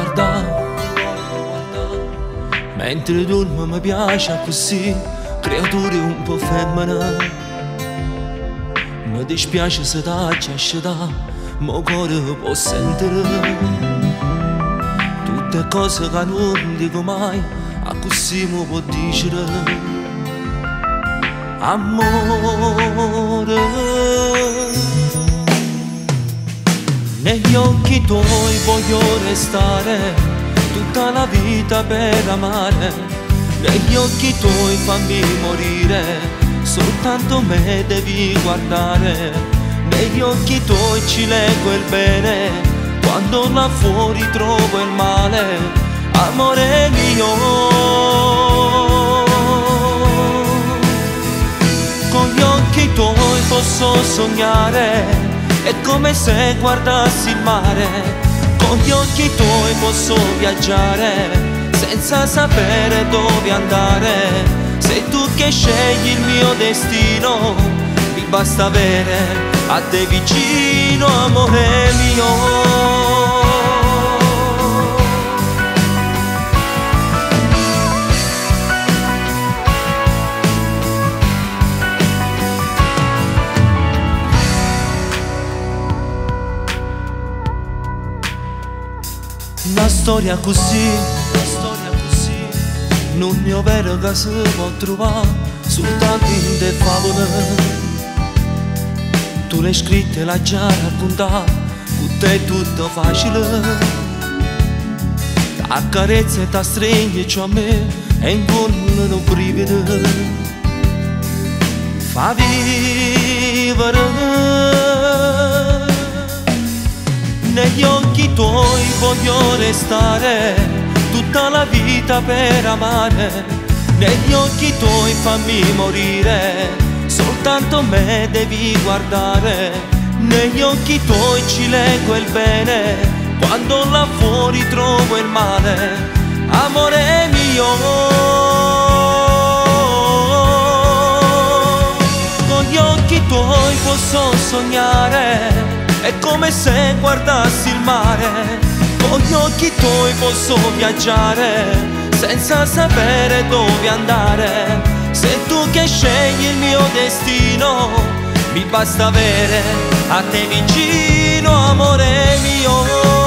guarda. Mentre dormo mi piace così, creatura un po' femmina. Mi dispiace se taccia, ma cuore può sentire tutte cose che non dico mai, a così mi può dire. Amore, negli occhi tuoi voglio restare tutta la vita per amare. Negli occhi tuoi fammi morire, soltanto me devi guardare. Negli occhi tuoi ci leggo il bene, quando là fuori trovo il male. Amore mio, con gli occhi tuoi posso sognare, è come se guardassi il mare. Con gli occhi tuoi posso viaggiare, senza sapere dove andare. Sei tu che scegli il mio destino, mi basta avere a te vicino, amore mio. Una storia così, non è vero che si può trovare soltanto in te favole. Tu l'hai scritta e l'hai già raccontata, con te è tutto facile. T'accarezza e t'astringi a me, e in cuore non brivido. Fa vivere. Negli occhi tuoi voglio restare tutta la vita per amare. Negli occhi tuoi fammi morire, soltanto me devi guardare. Negli occhi tuoi ci leggo il bene, quando là fuori trovo il male. Amore mio, con gli occhi tuoi posso sognare, è come se guardassi il mare. Con gli occhi tuoi posso viaggiare, senza sapere dove andare. Sei tu che scegli il mio destino, mi basta avere a te vicino, amore mio.